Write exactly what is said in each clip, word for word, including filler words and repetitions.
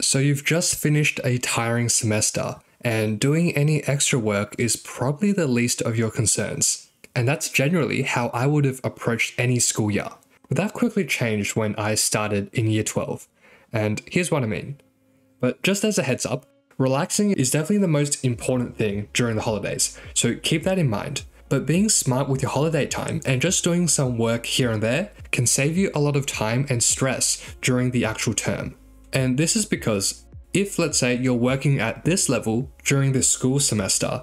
So you've just finished a tiring semester, and doing any extra work is probably the least of your concerns. And that's generally how I would have approached any school year. But that quickly changed when I started in year twelve. And here's what I mean. But just as a heads up, relaxing is definitely the most important thing during the holidays, so keep that in mind. But being smart with your holiday time and just doing some work here and there can save you a lot of time and stress during the actual term. And this is because if, let's say, you're working at this level during the school semester,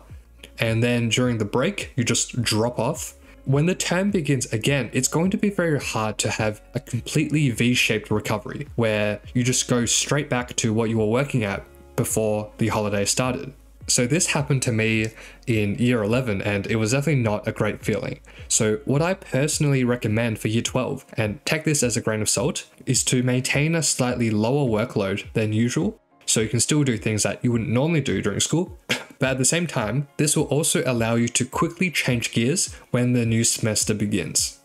and then during the break, you just drop off, when the term begins again, it's going to be very hard to have a completely V-shaped recovery where you just go straight back to what you were working at before the holiday started. So this happened to me in year eleven, and it was definitely not a great feeling. So what I personally recommend for year twelve, and take this as a grain of salt, is to maintain a slightly lower workload than usual, so you can still do things that you wouldn't normally do during school. But at the same time, this will also allow you to quickly change gears when the new semester begins.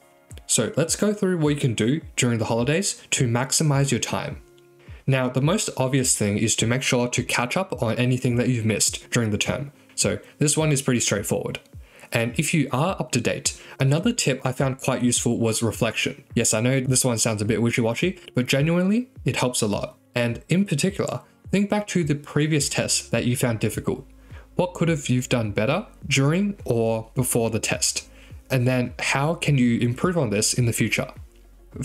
So let's go through what you can do during the holidays to maximize your time. Now, the most obvious thing is to make sure to catch up on anything that you've missed during the term. So this one is pretty straightforward. And if you are up to date, another tip I found quite useful was reflection. Yes, I know this one sounds a bit wishy-washy, but genuinely, it helps a lot. And in particular, think back to the previous tests that you found difficult. What could have you've done better during or before the test? And then how can you improve on this in the future?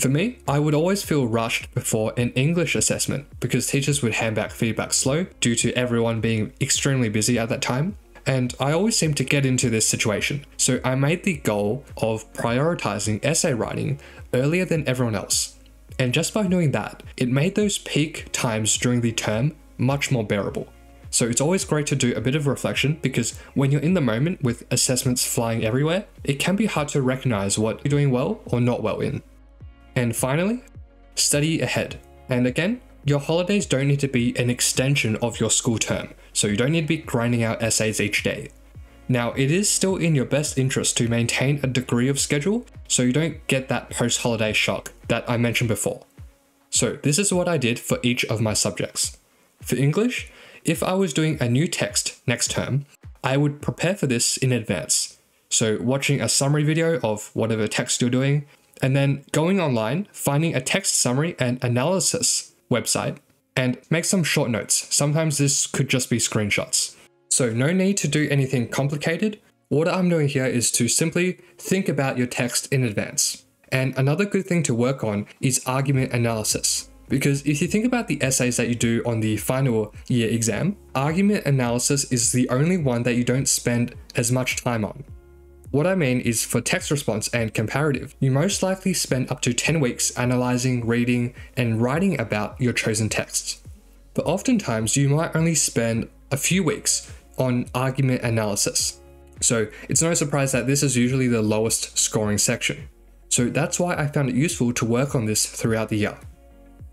For me, I would always feel rushed before an English assessment because teachers would hand back feedback slow due to everyone being extremely busy at that time. And I always seem to get into this situation. So I made the goal of prioritizing essay writing earlier than everyone else. And just by doing that, it made those peak times during the term much more bearable. So it's always great to do a bit of reflection because when you're in the moment with assessments flying everywhere, it can be hard to recognize what you're doing well or not well in. And finally, study ahead. And again, your holidays don't need to be an extension of your school term, so you don't need to be grinding out essays each day. Now, it is still in your best interest to maintain a degree of schedule so you don't get that post-holiday shock that I mentioned before. So this is what I did for each of my subjects. For English, if I was doing a new text next term, I would prepare for this in advance. So watching a summary video of whatever text you're doing, and then going online, finding a text summary and analysis website, and make some short notes. Sometimes this could just be screenshots. So no need to do anything complicated. What I'm doing here is to simply think about your text in advance. And another good thing to work on is argument analysis. Because if you think about the essays that you do on the final year exam, argument analysis is the only one that you don't spend as much time on. What I mean is for text response and comparative, you most likely spend up to ten weeks analyzing, reading, and writing about your chosen texts. But oftentimes you might only spend a few weeks on argument analysis. So it's no surprise that this is usually the lowest scoring section. So that's why I found it useful to work on this throughout the year.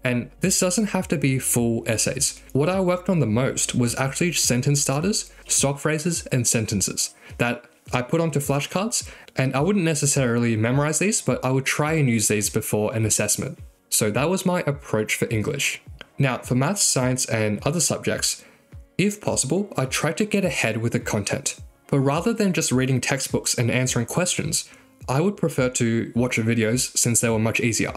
And this doesn't have to be full essays. What I worked on the most was actually sentence starters, stock phrases, and sentences that I put onto flashcards, and I wouldn't necessarily memorize these, but I would try and use these before an assessment. So that was my approach for English. Now for maths, science, and other subjects, if possible, I tried to get ahead with the content. But rather than just reading textbooks and answering questions, I would prefer to watch videos since they were much easier.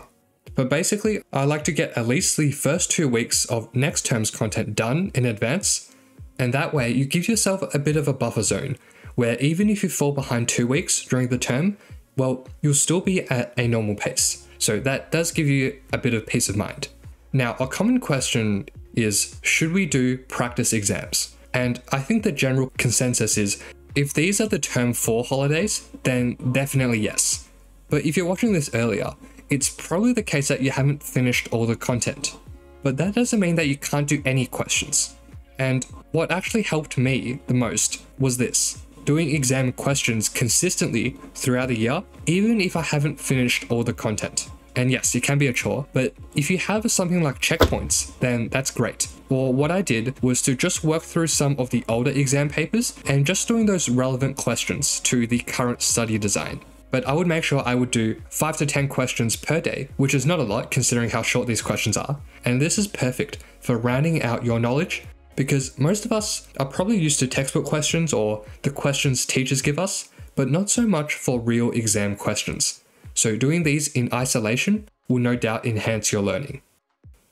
But basically, I like to get at least the first two weeks of next term's content done in advance, and that way you give yourself a bit of a buffer zone, where even if you fall behind two weeks during the term, well, you'll still be at a normal pace. So that does give you a bit of peace of mind. Now, a common question is, should we do practice exams? And I think the general consensus is, if these are the term four holidays, then definitely yes. But if you're watching this earlier, it's probably the case that you haven't finished all the content. But that doesn't mean that you can't do any questions. And what actually helped me the most was this. Doing exam questions consistently throughout the year, even if I haven't finished all the content. And yes, it can be a chore, but if you have something like checkpoints, then that's great. Or what I did was to just work through some of the older exam papers and just doing those relevant questions to the current study design. but I would make sure I would do five to ten questions per day, which is not a lot considering how short these questions are. And this is perfect for rounding out your knowledge, because most of us are probably used to textbook questions or the questions teachers give us, but not so much for real exam questions. So doing these in isolation will no doubt enhance your learning.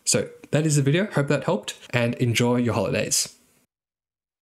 So that is the video, hope that helped, and enjoy your holidays.